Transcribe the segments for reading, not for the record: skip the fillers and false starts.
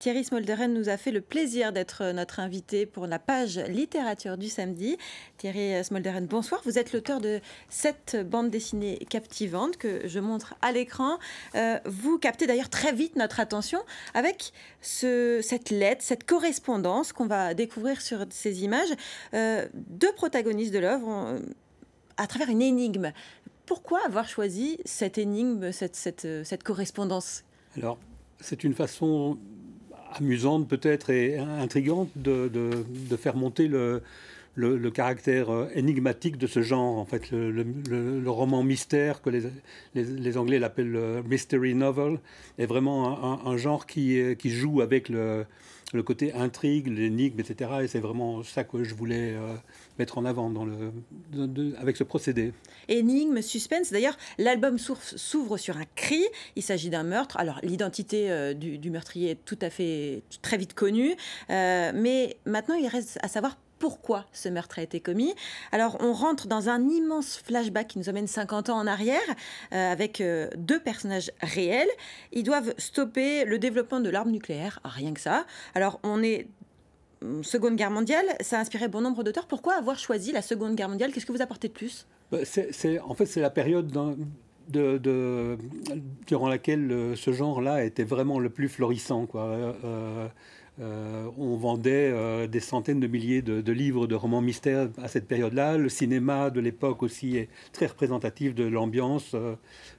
Thierry Smolderen nous a fait le plaisir d'être notre invité pour la page littérature du samedi. Thierry Smolderen, bonsoir. Vous êtes l'auteur de cette bande dessinée captivante que je montre à l'écran. Vous captez d'ailleurs très vite notre attention avec cette lettre, cette correspondance qu'on va découvrir sur ces images. Deux protagonistes de l'œuvre à travers une énigme. Pourquoi avoir choisi cette énigme, cette correspondance? Alors, c'est une façon amusante peut-être et intrigante de faire monter le caractère énigmatique de ce genre. En fait, le roman mystère, que les Anglais l'appellent le mystery novel, est vraiment un genre qui joue avec le côté intrigue, l'énigme, etc. Et c'est vraiment ça que je voulais mettre en avant dans avec ce procédé. Énigme, suspense. D'ailleurs, l'album s'ouvre sur un cri. Il s'agit d'un meurtre. Alors, l'identité du meurtrier est tout à fait très vite connue. Mais maintenant, il reste à savoir pourquoi ce meurtre a été commis. Alors, on rentre dans un immense flashback qui nous amène 50 ans en arrière, avec deux personnages réels. Ils doivent stopper le développement de l'arme nucléaire, rien que ça. Alors, on est Seconde Guerre mondiale, ça a inspiré bon nombre d'auteurs. Pourquoi avoir choisi la Seconde Guerre mondiale? Qu'est-ce que vous apportez de plus? En fait, c'est la période durant laquelle ce genre-là était vraiment le plus florissant, quoi. On vendait des centaines de milliers de livres de romans mystères à cette période-là. Le cinéma de l'époque aussi est très représentatif de l'ambiance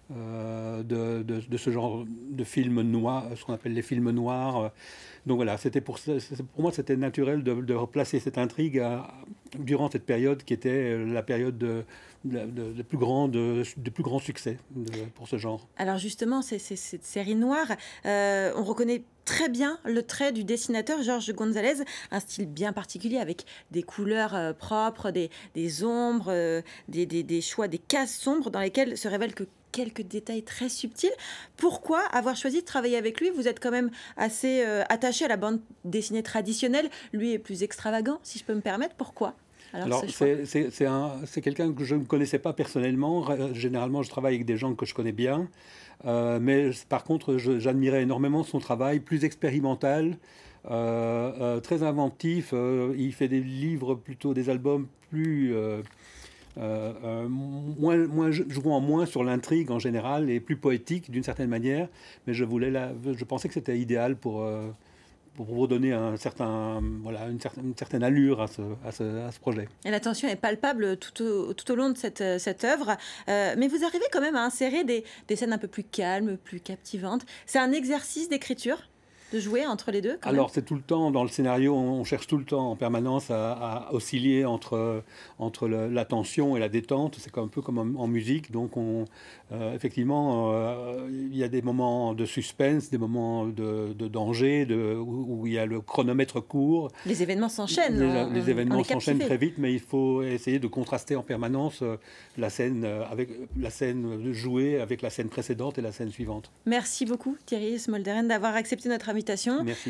de ce genre de films noirs, ce qu'on appelle les films noirs. Donc voilà, pour moi c'était naturel de replacer cette intrigue durant cette période qui était la période de plus grand succès pour ce genre. Alors justement, cette série noire, on reconnaît très bien le trait du dessinateur Georges Gonzalez, un style bien particulier avec des couleurs propres, des ombres, des choix, des cases sombres dans lesquelles se révèlent que quelques détails très subtils. Pourquoi avoir choisi de travailler avec lui? Vous êtes quand même assez attaché à la bande dessinée traditionnelle. Lui est plus extravagant, si je peux me permettre. Pourquoi? Alors, c'est quelqu'un que je ne connaissais pas personnellement. Généralement, je travaille avec des gens que je connais bien. Mais par contre, j'admirais énormément son travail, plus expérimental, très inventif. Il fait des livres, plutôt des albums plus... jouant moins sur l'intrigue en général et plus poétique d'une certaine manière, mais je pensais que c'était idéal pour donner une certaine allure à ce projet. Et la tension est palpable tout au long de cette œuvre, mais vous arrivez quand même à insérer des scènes un peu plus calmes, plus captivantes. C'est un exercice d'écriture de jouer entre les deux quand même. Alors, c'est tout le temps, dans le scénario, on cherche tout le temps en permanence à osciller entre la tension et la détente. C'est un peu comme en musique. Donc, effectivement, il y a des moments de suspense, des moments de danger, où il y a le chronomètre court. Les événements s'enchaînent. Les événements s'enchaînent très vite, mais il faut essayer de contraster en permanence la scène jouée avec la scène précédente et la scène suivante. Merci beaucoup, Thierry Smolderen, d'avoir accepté notre invitation. Merci.